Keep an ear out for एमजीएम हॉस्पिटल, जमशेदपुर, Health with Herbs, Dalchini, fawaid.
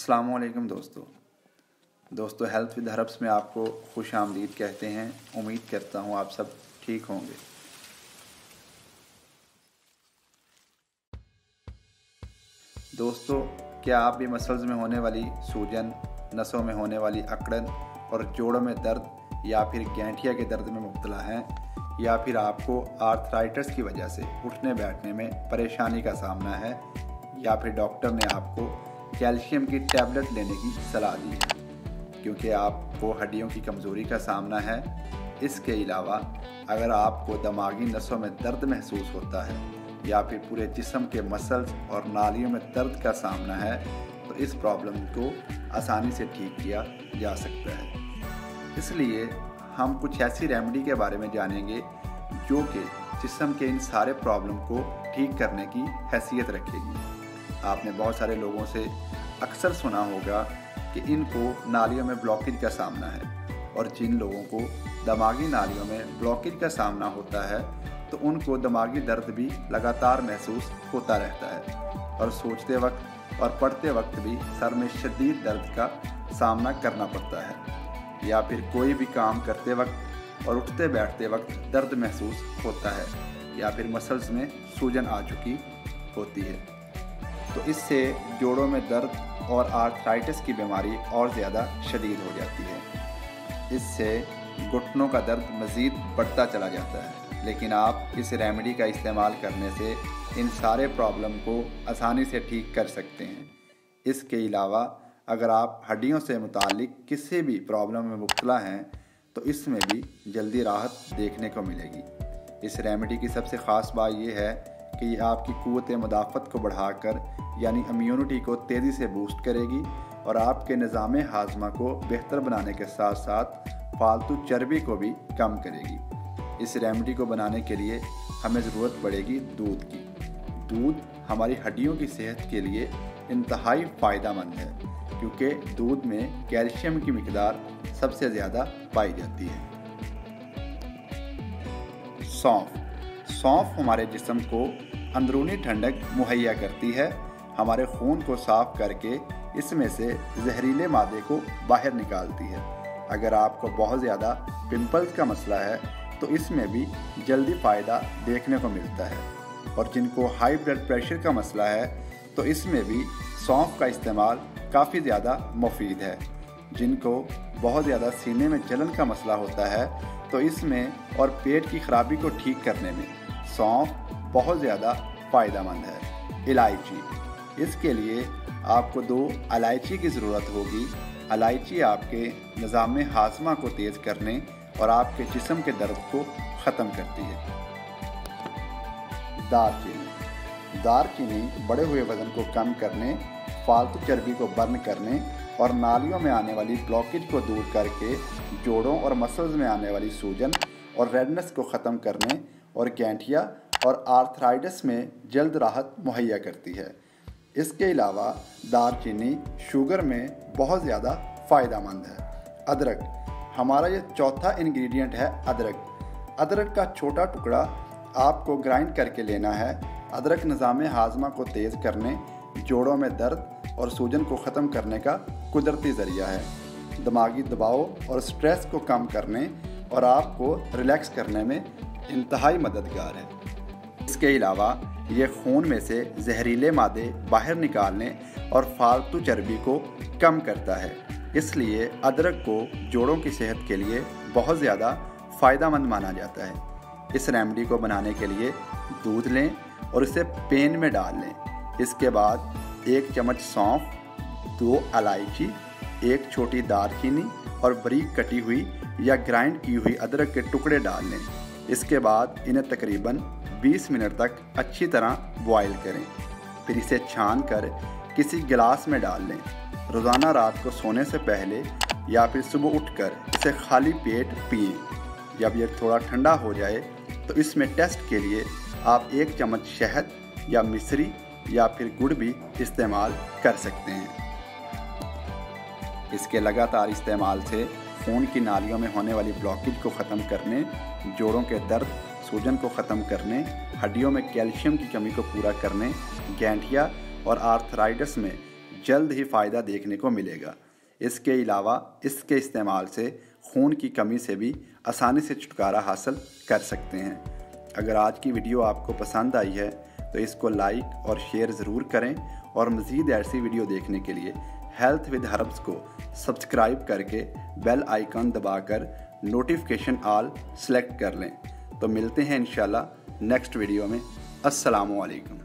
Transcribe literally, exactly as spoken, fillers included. अस्सलामुअलैकुम दोस्तों दोस्तों हेल्थ विद हर्ब्स में आपको खुश आमदीद कहते हैं। उम्मीद करता हूँ आप सब ठीक होंगे। दोस्तों, क्या आप भी मसल्स में होने वाली सूजन, नसों में होने वाली अकड़न और जोड़ों में दर्द या फिर गैंठिया के दर्द में मुब्तला हैं, या फिर आपको आर्थराइटिस की वजह से उठने बैठने में परेशानी का सामना है, या फिर डॉक्टर ने आपको कैल्शियम की टैबलेट लेने की सलाह दी है क्योंकि आपको हड्डियों की कमज़ोरी का सामना है। इसके अलावा अगर आपको दिमागी नसों में दर्द महसूस होता है या फिर पूरे जिस्म के मसल्स और नालियों में दर्द का सामना है तो इस प्रॉब्लम को आसानी से ठीक किया जा सकता है। इसलिए हम कुछ ऐसी रेमेडी के बारे में जानेंगे जो कि जिस्म के इन सारे प्रॉब्लम को ठीक करने की हैसियत रखेगी। आपने बहुत सारे लोगों से अक्सर सुना होगा कि इनको नालियों में ब्लॉकेज का सामना है, और जिन लोगों को दिमागी नालियों में ब्लॉकेज का सामना होता है तो उनको दिमागी दर्द भी लगातार महसूस होता रहता है और सोचते वक्त और पढ़ते वक्त भी सर में शदीद दर्द का सामना करना पड़ता है, या फिर कोई भी काम करते वक्त और उठते बैठते वक्त दर्द महसूस होता है, या फिर मसल्स में सूजन आ चुकी होती है। तो इससे जोड़ों में दर्द और आर्थराइटिस की बीमारी और ज़्यादा शदीद हो जाती है। इससे घुटनों का दर्द मज़ीद बढ़ता चला जाता है। लेकिन आप इस रेमेडी का इस्तेमाल करने से इन सारे प्रॉब्लम को आसानी से ठीक कर सकते हैं। इसके अलावा अगर आप हड्डियों से मुतालिक किसी भी प्रॉब्लम में मुब्तला हैं तो इसमें भी जल्दी राहत देखने को मिलेगी। इस रेमेडी की सबसे ख़ास बात यह है कि आपकी क़ुव्वत मुदाफ़त को बढ़ाकर यानी इम्यूनिटी को तेज़ी से बूस्ट करेगी और आपके निज़ाम हाजमा को बेहतर बनाने के साथ साथ फालतू चर्बी को भी कम करेगी। इस रेमेडी को बनाने के लिए हमें ज़रूरत पड़ेगी दूध की। दूध हमारी हड्डियों की सेहत के लिए इंतहाई फ़ायदामंद है क्योंकि दूध में कैल्शियम की मकदार सबसे ज़्यादा पाई जाती है। सौंफ सौंफ हमारे जिस्म को अंदरूनी ठंडक मुहैया करती है। हमारे खून को साफ करके इसमें से जहरीले मादे को बाहर निकालती है। अगर आपको बहुत ज़्यादा पिंपल्स का मसला है तो इसमें भी जल्दी फ़ायदा देखने को मिलता है, और जिनको हाई ब्लड प्रेशर का मसला है तो इसमें भी सौंफ का इस्तेमाल काफ़ी ज़्यादा मुफीद है। जिनको बहुत ज़्यादा सीने में जलन का मसला होता है तो इसमें और पेट की खराबी को ठीक करने में सौंफ बहुत ज़्यादा फ़ायदेमंद है। इलायची, इसके लिए आपको दो इलायची की ज़रूरत होगी। इलायची आपके निज़ाम हाजमा को तेज़ करने और आपके जिस्म के दर्द को ख़त्म करती है। दालचीनी दालचीनी बड़े हुए वज़न को कम करने, फालतू चर्बी को बर्न करने और नालियों में आने वाली ब्लॉकेज को दूर करके जोड़ों और मसल्स में आने वाली सूजन और रेडनेस को ख़त्म करने और गैंठिया और आर्थराइटिस में जल्द राहत मुहैया करती है। इसके अलावा दालचीनी शुगर में बहुत ज़्यादा फ़ायदेमंद है। अदरक, हमारा ये चौथा इंग्रेडिएंट है। अदरक अदरक का छोटा टुकड़ा आपको ग्राइंड करके लेना है। अदरक निज़ाम हाजमा को तेज़ करने, जोड़ों में दर्द और सूजन को ख़त्म करने का कुदरती ज़रिया है। दिमागी दबाव और स्ट्रेस को कम करने और आपको रिलैक्स करने में इंतहाई मददगार है। इसके अलावा ये खून में से जहरीले मादे बाहर निकालने और फालतू चर्बी को कम करता है। इसलिए अदरक को जोड़ों की सेहत के लिए बहुत ज़्यादा फ़ायदेमंद माना जाता है। इस रेमेडी को बनाने के लिए दूध लें और इसे पैन में डाल लें। इसके बाद एक चम्मच सौंफ, दो इलायची, एक छोटी दालचीनी और बारीक कटी हुई या ग्राइंड की हुई अदरक के टुकड़े डाल लें। इसके बाद इन्हें तकरीबन बीस मिनट तक अच्छी तरह बॉयल करें, फिर इसे छान कर किसी गिलास में डाल लें। रोज़ाना रात को सोने से पहले या फिर सुबह उठकर इसे खाली पेट पिएं। जब ये थोड़ा ठंडा हो जाए तो इसमें टेस्ट के लिए आप एक चम्मच शहद या मिश्री या फिर गुड़ भी इस्तेमाल कर सकते हैं। इसके लगातार इस्तेमाल से खून की नालियों में होने वाली ब्लॉकेज को ख़त्म करने, जोड़ों के दर्द, सूजन को ख़त्म करने, हड्डियों में कैल्शियम की कमी को पूरा करने, गैंठिया और आर्थराइटिस में जल्द ही फ़ायदा देखने को मिलेगा। इसके अलावा इसके इस्तेमाल से खून की कमी से भी आसानी से छुटकारा हासिल कर सकते हैं। अगर आज की वीडियो आपको पसंद आई है तो इसको लाइक और शेयर ज़रूर करें और मज़ीद ऐसी वीडियो देखने के लिए हेल्थ विद हर्ब्स को सब्सक्राइब करके बेल आइकन दबाकर नोटिफिकेशन ऑल सेलेक्ट कर लें। तो मिलते हैं इंशाल्लाह नेक्स्ट वीडियो में। अस्सलामु अलैकुम।